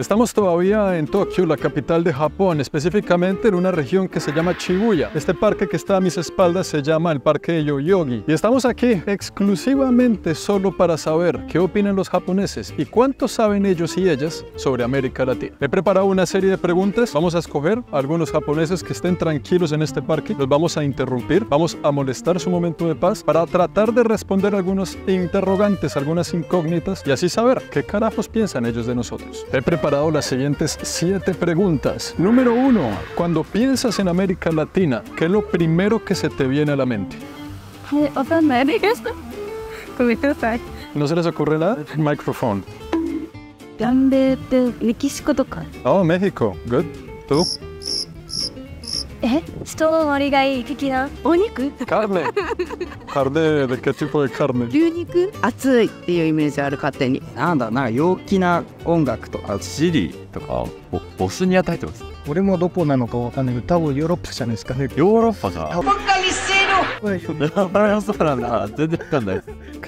Estamos todavía en Tokio, la capital de Japón, específicamente en una región que se llama Shibuya. Este parque que está a mis espaldas se llama el parque de Yoyogi. Y estamos aquí exclusivamente solo para saber qué opinan los japoneses y cuánto saben ellos y ellas sobre América Latina. He preparado una serie de preguntas. Vamos a escoger a algunos japoneses que estén tranquilos en este parque. Los vamos a interrumpir, vamos a molestar su momento de paz para tratar de responder algunos interrogantes, algunas incógnitas y así saber qué carajos piensan ellos de nosotros. He preparado las siguientes 7 preguntas. Número 1. Cuando piensas en América Latina, ¿qué es lo primero que se te viene a la mente? ¿No se les ocurre nada? Microphone. Oh, México. Good. ¿Tú? Carne. ¿Carne? ¿De qué tipo de carne? ¿Qué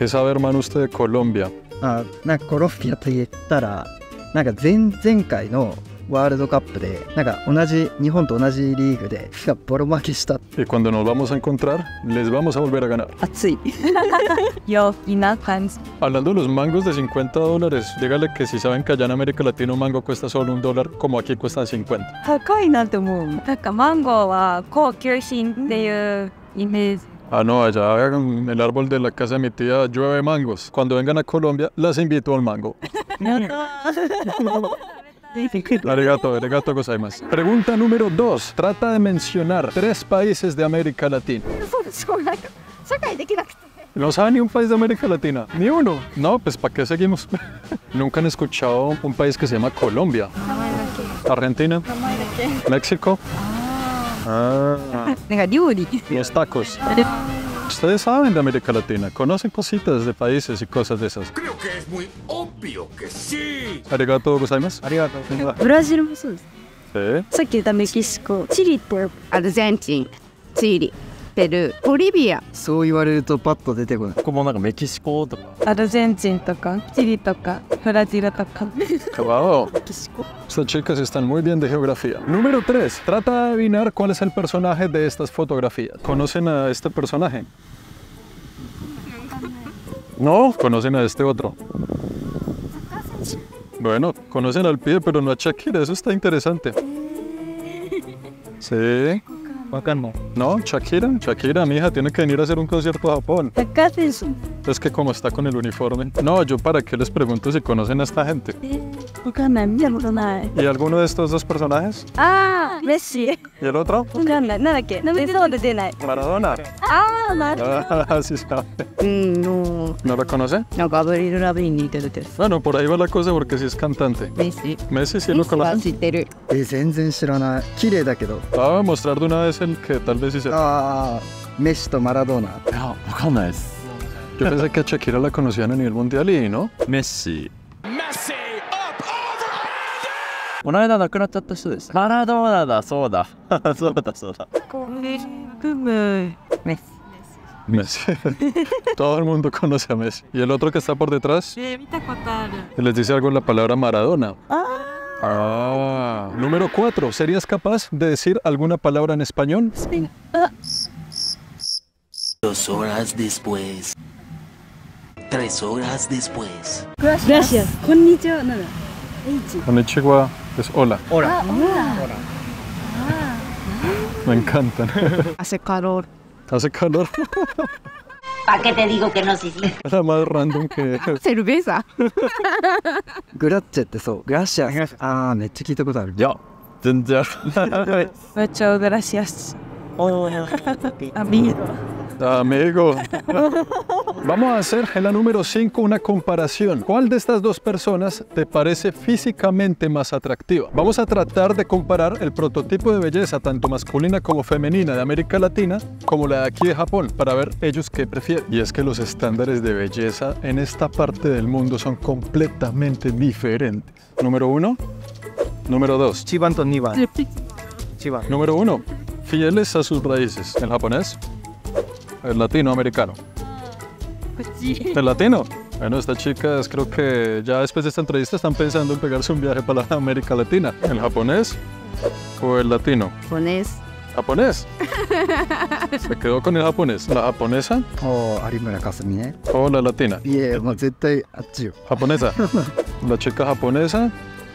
sabe, hermano, usted de Colombia? Y cuando nos vamos a encontrar, les vamos a volver a ganar. Hablando de los mangos de $50, dígale que si saben que allá en América Latina un mango cuesta solo $1, como aquí cuesta 50. Ah, no, allá en el árbol de la casa de mi tía llueve mangos. Cuando vengan a Colombia, las invito al mango. Arigato gozaimasu. Pregunta número 2. Trata de mencionar 3 países de América Latina. No sabe ni un país de América Latina. Ni uno. No, pues ¿para qué seguimos? Nunca han escuchado un país que se llama Colombia. Argentina. México. Los tacos. Ustedes saben de América Latina, conocen cositas de países y cosas de esas. Creo que es muy obvio que sí. Arigato gozaimasu. Arigato. Brasil. Sí. México, Chile, Argentina, Chile, Perú, Bolivia. Como México, Argentina, Chile, Brasil. Wow. Estas chicas están muy bien de geografía. Número 3. Trata de adivinar cuál es el personaje de estas fotografías. ¿Conocen a este personaje? No. ¿Conocen a este otro? Bueno, conocen al pie, pero no a Shakira. Eso está interesante. Sí. No, Shakira, mi hija, tiene que venir a hacer un concierto a Japón. Es que como está con el uniforme. No, yo para qué les pregunto si conocen a esta gente. ¿Y alguno de estos dos personajes? Ah, Messi. ¿Y el otro? Maradona. Ah, Maradona. Sí sabe. No. ¿No la conoce? No, bueno, por ahí va la cosa porque sí es cantante. Messi. Messi sí lo conoce. Acaba de mostrar de una vez el que tal vez sí se... Ah, Messi o Maradona. No, no conoce. Yo pensé que a Shakira la conocían a nivel mundial y no. Messi. Messi. この間亡くなっちゃった人です。マラドーナだ、そうだ。そうだそうだ。メッシ。 Messi. Todo el mundo conoce a Messi. ¿Y el otro que está por detrás? ¿Les dice algo la palabra Maradona? Ah. Número 4. ¿Serías capaz de decir alguna palabra en español? 2 horas después. 3 horas después. Gracias. Konnichiwa. Konnichiwa es hola. Hola. Hola. Me encantan. Hace calor. Hace calor. ¿Para qué te digo que no? Sí. Era más random que... Cerveza. Gracias. Gracias. Ah, me estoy quitando tal. Yo. Muchas gracias. Amigo. Amigo. Vamos a hacer en la número 5 una comparación. ¿Cuál de estas dos personas te parece físicamente más atractiva? Vamos a tratar de comparar el prototipo de belleza tanto masculina como femenina de América Latina como la de aquí de Japón para ver ellos qué prefieren. Y es que los estándares de belleza en esta parte del mundo son completamente diferentes. Número 1. Número 2. Chiban to Niban. Chiban. Número 1. Fieles a sus raíces. ¿El japonés? El latinoamericano. ¿El latino? Bueno, estas chicas creo que ya después de esta entrevista están pensando en pegarse un viaje para América Latina. ¿El japonés o el latino? Japonés. ¿Japonés? Se quedó con el japonés. ¿La japonesa? O Arimura Kasumi. ¿O la latina? ¿Japonesa? ¿La chica japonesa?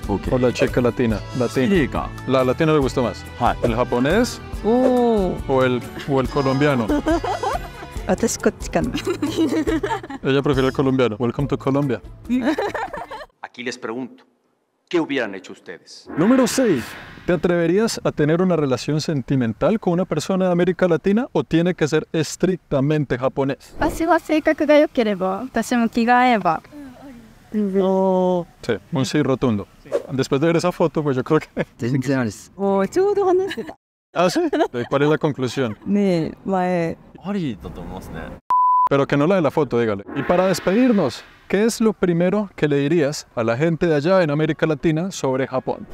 Okay. ¿O la chica latina? Latina. La latina le gustó más. ¿El japonés? ¿O el colombiano? Ella prefiere el colombiano. Welcome to Colombia. Aquí les pregunto, ¿qué hubieran hecho ustedes? Número 6. ¿Te atreverías a tener una relación sentimental con una persona de América Latina o tiene que ser estrictamente japonés? No. Sí, un sí rotundo. Después de ver esa foto, pues yo creo que... ¿Ah, sí? ¿Cuál es la conclusión? Pero que no la de la foto, dígale. Y para despedirnos, ¿qué es lo primero que le dirías a la gente de allá en América Latina sobre Japón?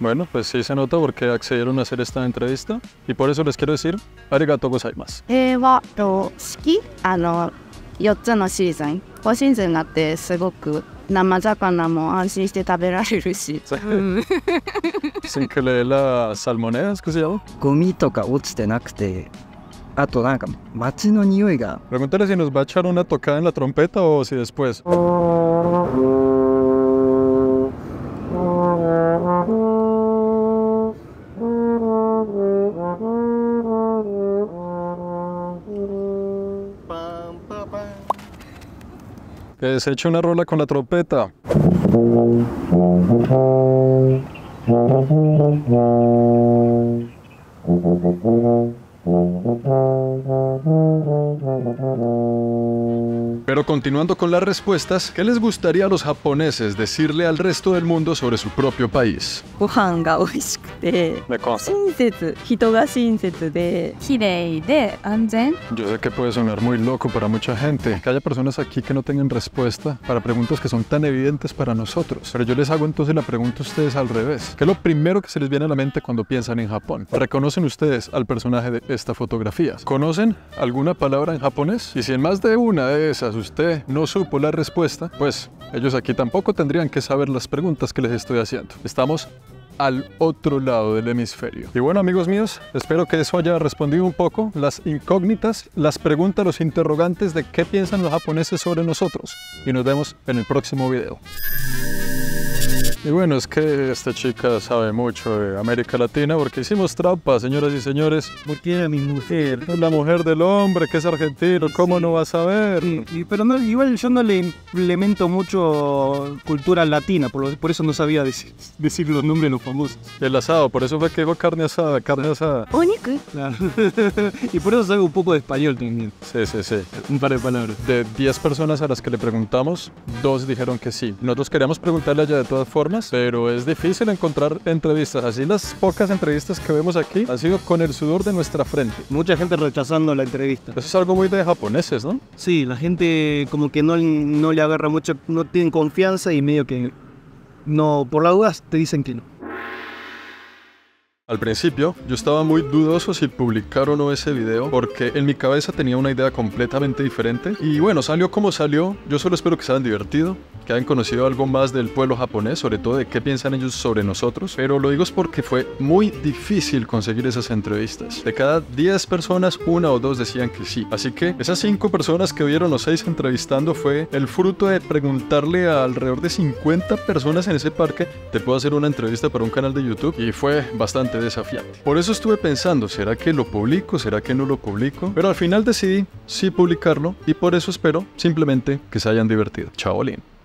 Bueno, pues sí se nota porque accedieron a hacer esta entrevista y por eso les quiero decir arigatou gozaimasu. Sin que le dé la salmonera, ¿es que se llama? Pregúntale si nos va a echar una tocada en la trompeta o si después. Que se eche una rola con la trompeta. Pero continuando con las respuestas, ¿qué les gustaría a los japoneses decirle al resto del mundo sobre su propio país? Me consta. Yo sé que puede sonar muy loco para mucha gente, que haya personas aquí que no tengan respuesta para preguntas que son tan evidentes para nosotros. Pero yo les hago entonces la pregunta a ustedes al revés. ¿Qué es lo primero que se les viene a la mente cuando piensan en Japón? ¿Reconocen ustedes al personaje de esta fotografía? ¿Conocen alguna palabra en japonés? Y si en más de una de esas usted no supo la respuesta, pues ellos aquí tampoco tendrían que saber las preguntas que les estoy haciendo. Estamos al otro lado del hemisferio. Y bueno, amigos míos, espero que eso haya respondido un poco las incógnitas, las preguntas, los interrogantes de qué piensan los japoneses sobre nosotros. Y nos vemos en el próximo video. Y bueno, es que esta chica sabe mucho de América Latina porque hicimos trampa, señoras y señores. Porque era mi mujer. Es la mujer del hombre, que es argentino, ¿cómo no va a saber? Pero no, igual yo no le implemento mucho cultura latina, por eso no sabía decir los nombres de los famosos. El asado, por eso fue que digo carne asada, carne asada. ¿Único? Claro. Y por eso sabe un poco de español también. Sí, sí, sí. Un par de palabras. De 10 personas a las que le preguntamos, 2 dijeron que sí. Nosotros queríamos preguntarle allá de todas formas, pero es difícil encontrar entrevistas. Así las pocas entrevistas que vemos aquí han sido con el sudor de nuestra frente. Mucha gente rechazando la entrevista. Eso es algo muy de japoneses, ¿no? Sí, la gente como que no le agarra mucho, no tienen confianza y medio que no, por la duda te dicen que no. Al principio yo estaba muy dudoso si publicar o no ese video porque en mi cabeza tenía una idea completamente diferente y bueno, salió como salió. Yo solo espero que se hayan divertido, que hayan conocido algo más del pueblo japonés, sobre todo de qué piensan ellos sobre nosotros, pero lo digo es porque fue muy difícil conseguir esas entrevistas. De cada 10 personas, 1 o 2 decían que sí, así que esas 5 personas que vieron los 6 entrevistando fue el fruto de preguntarle a alrededor de 50 personas en ese parque, te puedo hacer una entrevista para un canal de YouTube, y fue bastante desafiante. Por eso estuve pensando, ¿será que lo publico? ¿Será que no lo publico? Pero al final decidí sí publicarlo y por eso espero simplemente que se hayan divertido. Chabolín.